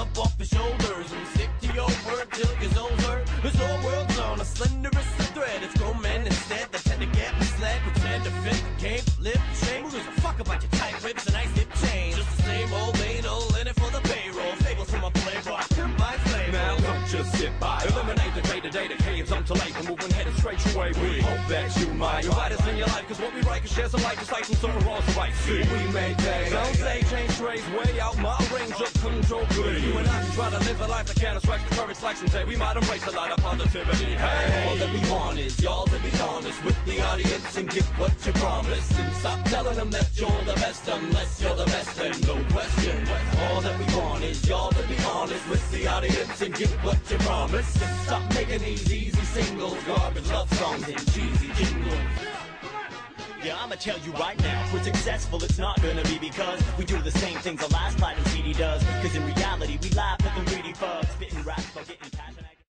jump off his shoulders and stick to your word till you're over. This whole world's on a slenderest of thread. It's grown men instead that tend to get misled, pretend to fit the game, live the shame. Who gives a fuck about your tight ribs and ice hip chains? Just the same old anal in it for the payroll. Fables from a playboy, I couldn't buy flavor. Now don't just sit by, eliminate the day-to-day decays until late. We're moving headed straight your way. We hope that you might invite us in your life, cause what we write can share some light, just like some sort of wrongs right. See, we may take, don't say change trades, way out my range of control. Good, you and I can try to live a life that can't attract the courage like some day. We might embrace a lot of positivity. Hey, all that we want is y'all to be honest with the audience and get what you promised, and stop telling them that you're the best unless you're the best, and no question. All that we want is y'all to be honest with the audience and get what you promised, and stop making these easy singles, garbage love songs and cheesy jingles. Yeah, I'ma tell you right now, if we're successful, it's not gonna be because we do the same things a live platinum CD does. Cause in reality, we live with them greedy bugs, spitting raps, but getting